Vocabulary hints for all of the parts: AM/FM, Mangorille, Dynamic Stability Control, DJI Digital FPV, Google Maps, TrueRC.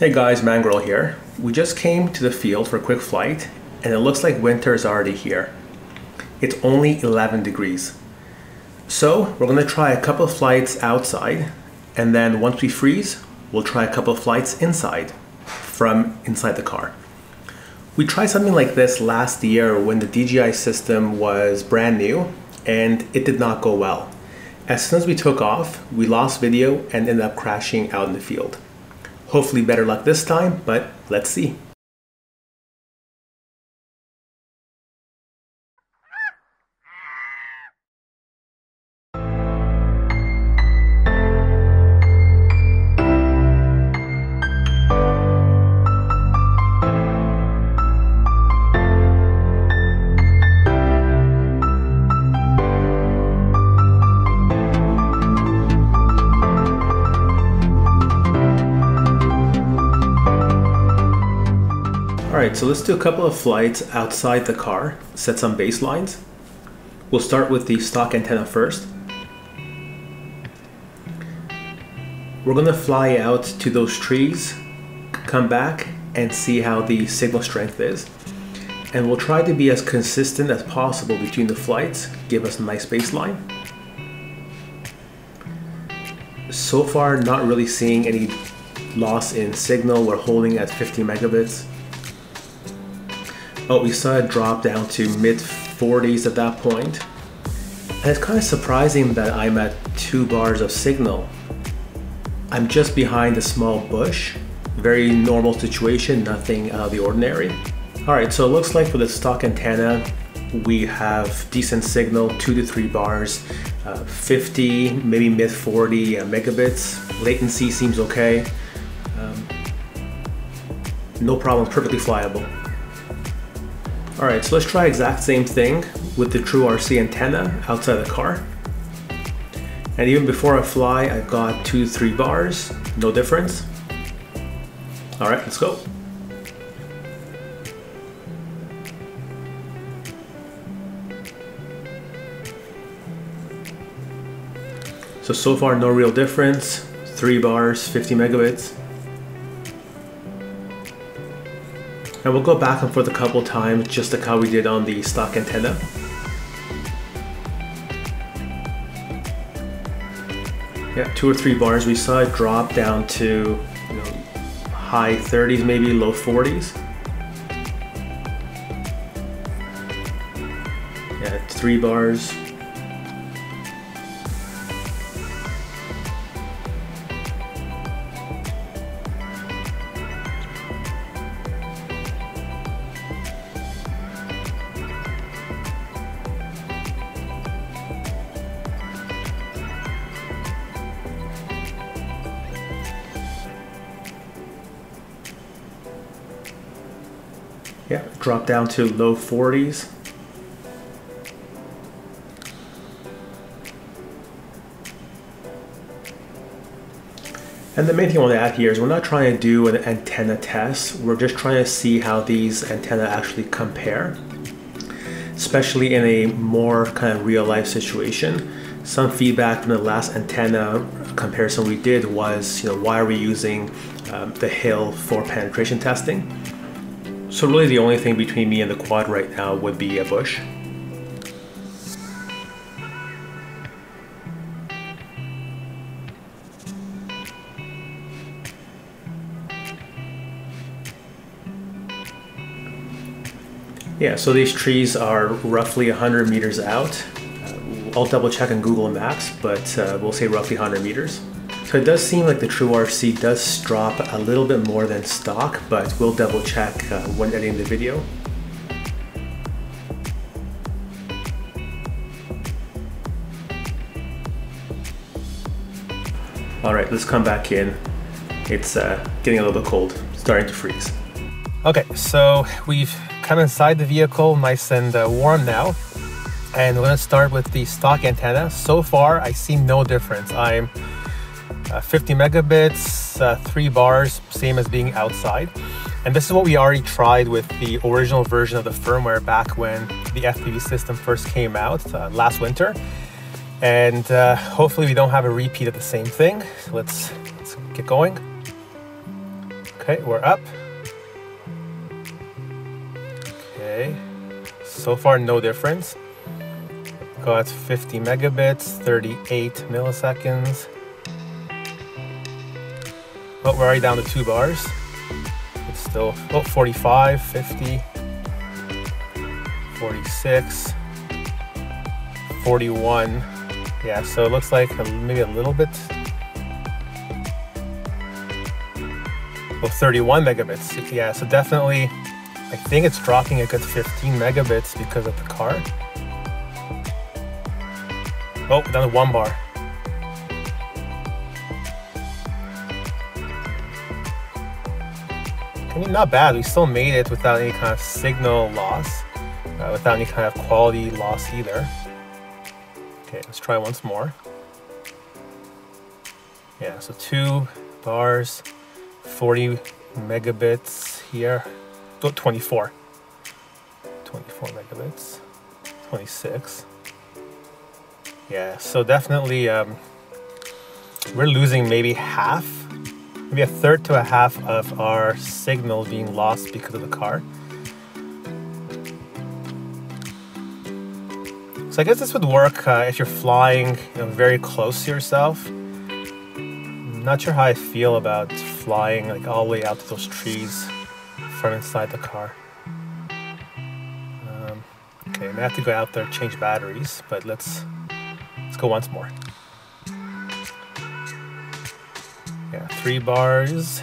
Hey guys, Mangorille here. We just came to the field for a quick flight and it looks like winter is already here. It's only 11 degrees. So we're gonna try a couple of flights outside and then once we freeze, we'll try a couple of flights inside from inside the car. We tried something like this last year when the DJI system was brand new and it did not go well. As soon as we took off, we lost video and ended up crashing out in the field. Hopefully better luck this time, but let's see. Alright, so let's do a couple of flights outside the car, set some baselines. We'll start with the stock antenna first. We're going to fly out to those trees, come back and see how the signal strength is. And we'll try to be as consistent as possible between the flights, give us a nice baseline. So far, not really seeing any loss in signal. We're holding at 50 megabits. Oh, we saw it drop down to mid-40s at that point. And it's kind of surprising that I'm at 2 bars of signal. I'm just behind a small bush. Very normal situation, nothing out of the ordinary. All right, so it looks like for the stock antenna, we have decent signal, 2 to 3 bars, 50, maybe mid-40 megabits. Latency seems okay. No problem, perfectly flyable. All right, so let's try exact same thing with the TrueRC antenna outside the car. And even before I fly, I've got 2 to 3 bars, no difference. All right, let's go. So far, no real difference. 3 bars, 50 megabits. And we'll go back and forth a couple times, just like how we did on the stock antenna. Yeah, 2 or 3 bars. We saw it drop down to, you know, high 30s, maybe low 40s. Yeah, 3 bars. Yeah, drop down to low 40s. And the main thing I want to add here is we're not trying to do an antenna test. We're just trying to see how these antenna actually compare, especially in a more kind of real life situation. Some feedback from the last antenna comparison we did was, why are we using the hill for penetration testing? So really the only thing between me and the quad right now would be a bush. Yeah, so these trees are roughly 100 meters out. I'll double check on Google Maps, but we'll say roughly 100 meters. So it does seem like the TrueRC does drop a little bit more than stock, but we'll double check when editing the video. All right, let's come back in. It's getting a little bit cold, starting to freeze. Okay, so we've come inside the vehicle, nice and warm now. And we're gonna start with the stock antenna. So far, I see no difference. I'm 50 megabits, 3 bars, same as being outside. And this is what we already tried with the original version of the firmware back when the FPV system first came out last winter. And hopefully we don't have a repeat of the same thing. So let's get going. Okay, we're up. Okay, so far no difference. Got 50 megabits, 38 milliseconds. But we're already down to 2 bars. It's still 45, 50, 46, 41. Yeah, so it looks like maybe a little bit. Well, 31 megabits. Yeah, so definitely, I think it's dropping a good 15 megabits because of the car. Oh, down to 1 bar. I mean, not bad. We still made it without any kind of signal loss, without any kind of quality loss either. Okay, let's try once more. Yeah, so 2 bars, 40 megabits here. Oh, 24. 24 megabits, 26. Yeah, so definitely we're losing maybe half, maybe a third to a half of our signal being lost because of the car. So I guess this would work if you're flying very close to yourself. I'm not sure how I feel about flying like all the way out to those trees from inside the car. Okay, I'm gonna have to go out there and change batteries, but let's go once more. Yeah, 3 bars.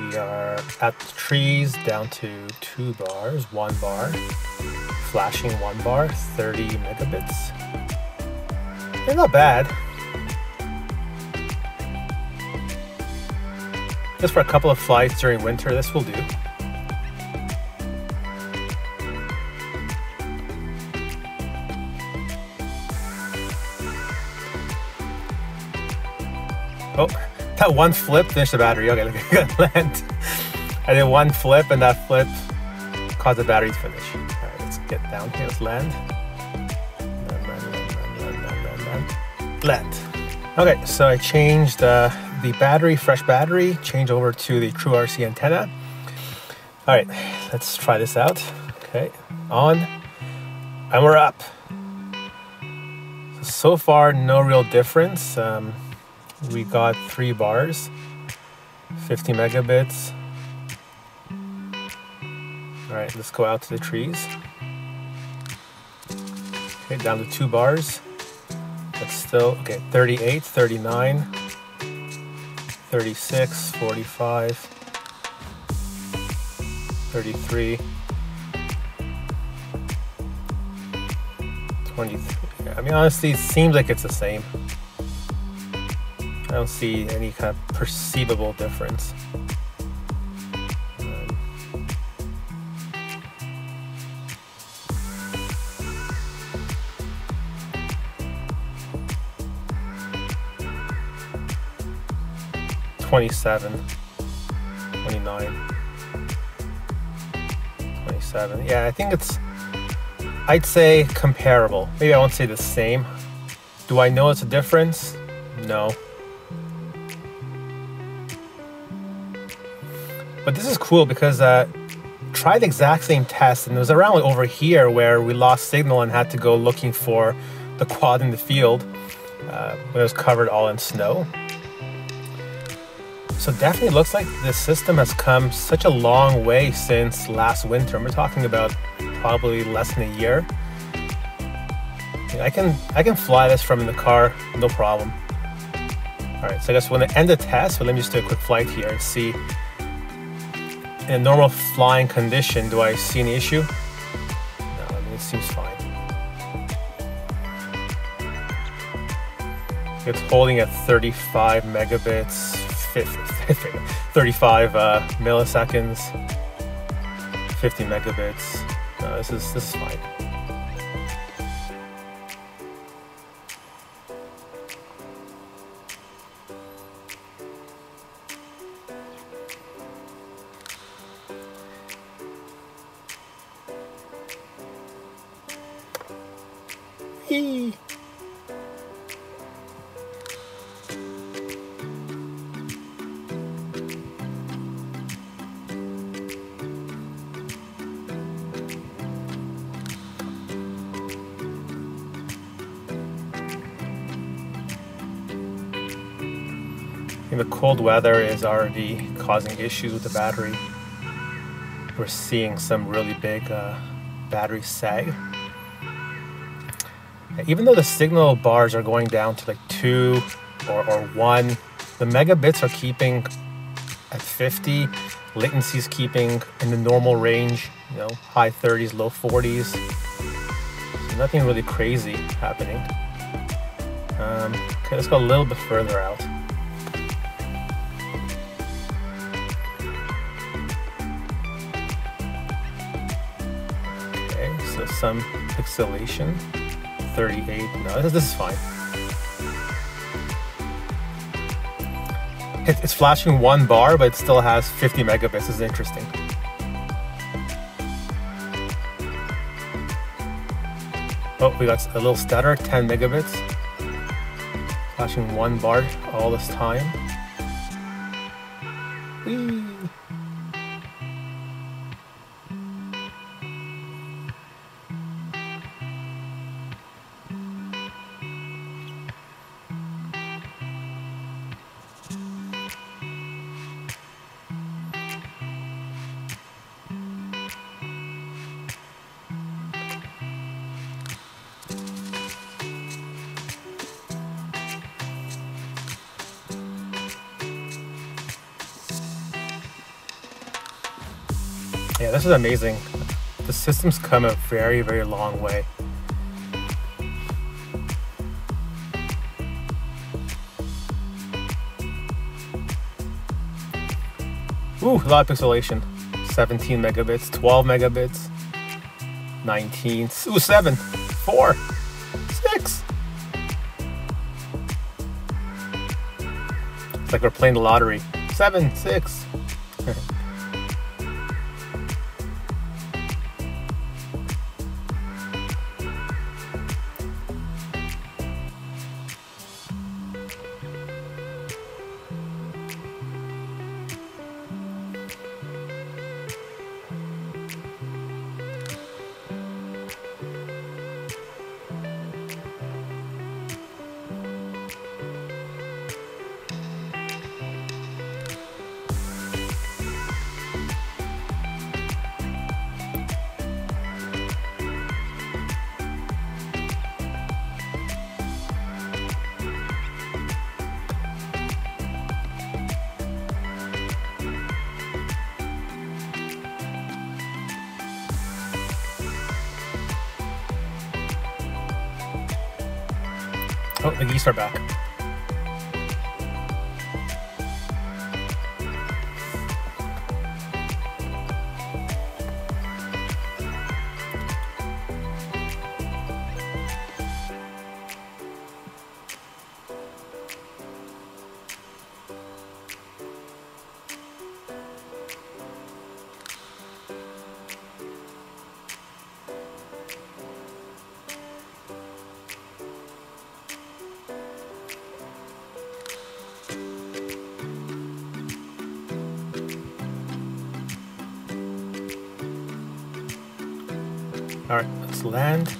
We are at the trees, down to 2 bars, 1 bar. Flashing 1 bar, 30 megabits. They're not bad. Just for a couple of flights during winter, this will do. Oh, that one flip finished the battery. Okay, look, I got land. I did one flip and that flip caused the battery to finish. All right, let's get down here. Let's land. Land. Okay, so I changed the battery, fresh battery, change over to the TrueRC antenna. All right, let's try this out. Okay, on, and we're up. So far, no real difference. We got 3 bars, 50 megabits. All right, let's go out to the trees. Okay, down to 2 bars. That's still, okay, 38, 39, 36, 45, 33, 23. I mean, honestly, it seems like it's the same. I don't see any kind of perceivable difference. Um, 27, 29, 27. Yeah, I think it's, I'd say comparable. Maybe I won't say the same. Do I know it's a difference? No. But this is cool because tried the exact same test, and it was around like over here where we lost signal and had to go looking for the quad in the field when it was covered all in snow. So definitely looks like this system has come such a long way since last winter. We're talking about probably less than a year. I can fly this from in the car, no problem. All right, so I just want to end the test, but let me just do a quick flight here and see. In a normal flying condition, do I see any issue? No, I mean, it seems fine. It's holding at 35 megabits, 35 milliseconds, 50 megabits. No, this is fine. And the cold weather is already causing issues with the battery. We're seeing some really big battery sag. And even though the signal bars are going down to like 2 or 1, the megabits are keeping at 50, latency is keeping in the normal range, you know, high 30s, low 40s. So nothing really crazy happening. Okay, let's go a little bit further out. Okay, so some pixelation, 38, no, this is fine. It's flashing 1 bar, but it still has 50 megabits. It's interesting. Oh, we got a little stutter, 10 megabits. Flashing 1 bar all this time. Whee! Yeah, this is amazing. The system's come a very, very long way. Ooh, a lot of pixelation. 17 megabits, 12 megabits, 19, ooh, 7, 4, 6. It's like we're playing the lottery. 7, 6. Oh, the geese are back. All right, let's land.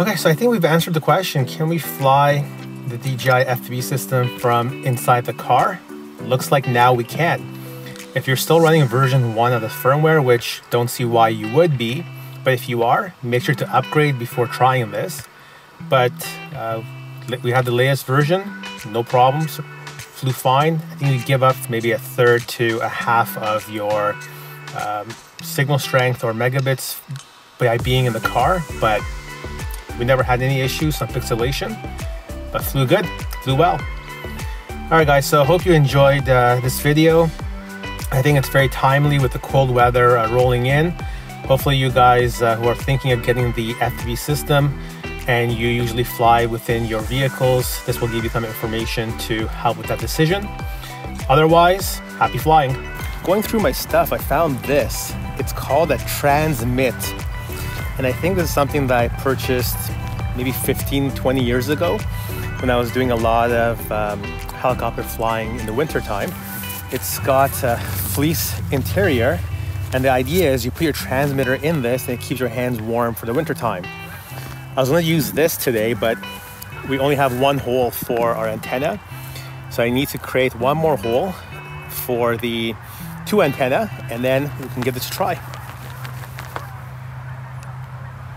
Okay, so I think we've answered the question. Can we fly the DJI FPV system from inside the car? Looks like now we can. If you're still running version 1 of the firmware, which don't see why you would be, but if you are, make sure to upgrade before trying this. But we have the latest version, no problems, flew fine. I think you give up maybe a third to a half of your signal strength or megabits by being in the car, but we never had any issues, some pixelation, but flew good, flew well. All right guys, so hope you enjoyed this video. I think it's very timely with the cold weather rolling in. Hopefully you guys who are thinking of getting the FPV system and you usually fly within your vehicles, this will give you some information to help with that decision. Otherwise, happy flying. Going through my stuff, I found this. It's called a transmit. And I think this is something that I purchased maybe 15, 20 years ago when I was doing a lot of helicopter flying in the wintertime. It's got a fleece interior. And the idea is you put your transmitter in this and it keeps your hands warm for the wintertime. I was gonna use this today, but we only have one hole for our antenna. So I need to create one more hole for the 2 antenna, and then we can give this a try.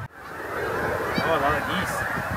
Oh, a lot of geese.